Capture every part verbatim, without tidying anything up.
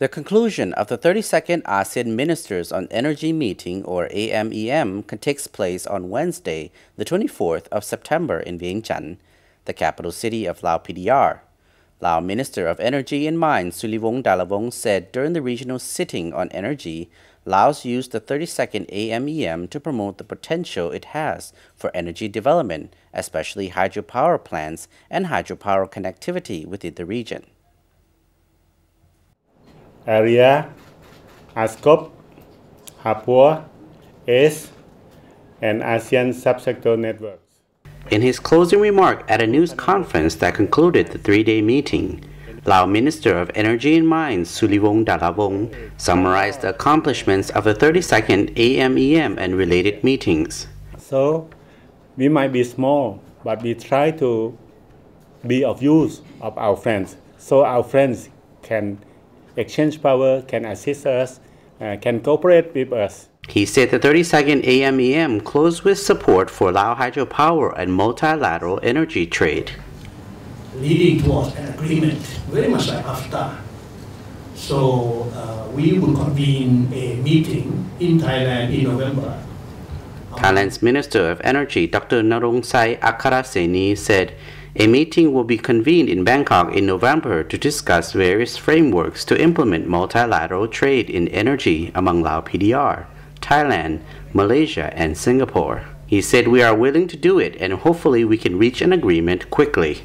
The conclusion of the thirty-second ASEAN Ministers on Energy Meeting, or A M E M, takes place on Wednesday, the twenty-fourth of September in Vientiane, the capital city of Lao P D R. Lao Minister of Energy and Mines Soulivong Daravong said during the regional sitting on energy, Laos used the thirty-second A M E M to promote the potential it has for energy development, especially hydropower plants and hydropower connectivity within the region. ARIA, ASCOB, HAPUA, ACE, and ASEAN Subsector Networks. In his closing remark at a news conference that concluded the three-day meeting, Lao Minister of Energy and Mines Soulivong Daravong summarized the accomplishments of the thirty-second A M E M and related meetings. So, we might be small, but we try to be of use of our friends, so our friends can exchange power, can assist us, uh, can cooperate with us. He said the thirty-second A M E M closed with support for Lao hydropower and multilateral energy trade, leading towards an agreement, very much like AFTA. So uh, we will convene a meeting in Thailand in November. Thailand's Minister of Energy, Doctor Narongchai Akrasanee, said a meeting will be convened in Bangkok in November to discuss various frameworks to implement multilateral trade in energy among Lao P D R, Thailand, Malaysia, and Singapore. He said we are willing to do it and hopefully we can reach an agreement quickly.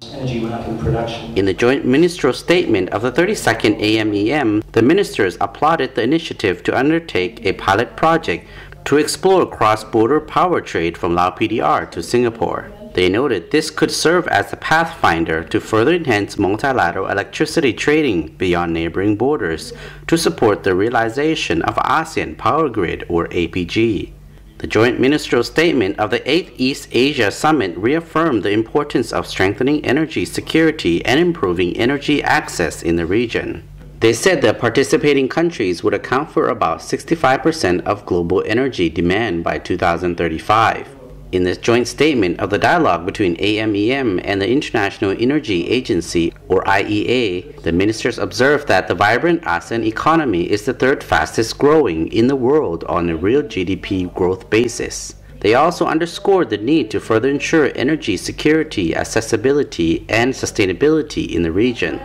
In the joint ministerial statement of the thirty-second A M E M, the ministers applauded the initiative to undertake a pilot project to explore cross-border power trade from Lao P D R to Singapore. They noted this could serve as a pathfinder to further enhance multilateral electricity trading beyond neighboring borders to support the realization of ASEAN Power Grid, or A P G. The joint ministerial statement of the eighth East Asia Summit reaffirmed the importance of strengthening energy security and improving energy access in the region. They said that participating countries would account for about sixty-five percent of global energy demand by two thousand thirty-five. In the joint statement of the dialogue between A M E M and the International Energy Agency, or I E A, the ministers observed that the vibrant ASEAN economy is the third fastest growing in the world on a real G D P growth basis. They also underscored the need to further ensure energy security, accessibility, and sustainability in the region.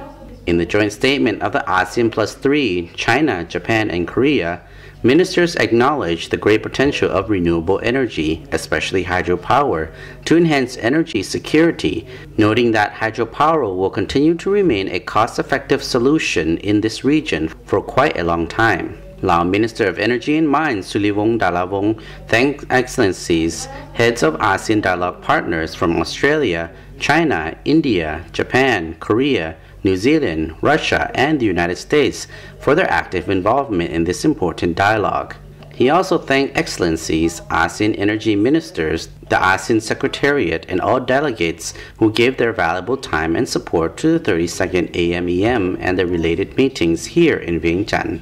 In the joint statement of the ASEAN plus three, China, Japan, and Korea, ministers acknowledge the great potential of renewable energy, especially hydropower, to enhance energy security, noting that hydropower will continue to remain a cost-effective solution in this region for quite a long time. Lao Minister of Energy and Mines Soulivong Daravong thanked Excellencies, heads of ASEAN dialogue partners from Australia, China, India, Japan, Korea, New Zealand, Russia, and the United States for their active involvement in this important dialogue. He also thanked Excellencies, ASEAN Energy Ministers, the ASEAN Secretariat, and all delegates who gave their valuable time and support to the thirty-second A M E M and the related meetings here in Vientiane.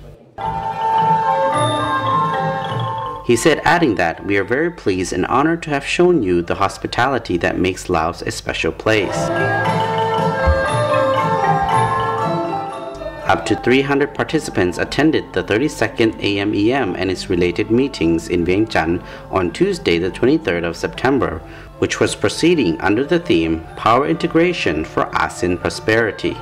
He said, adding that, we are very pleased and honored to have shown you the hospitality that makes Laos a special place. Up to three hundred participants attended the thirty-second A M E M and its related meetings in Vientiane on Tuesday, the twenty-third of September, which was proceeding under the theme Power Integration for ASEAN Prosperity.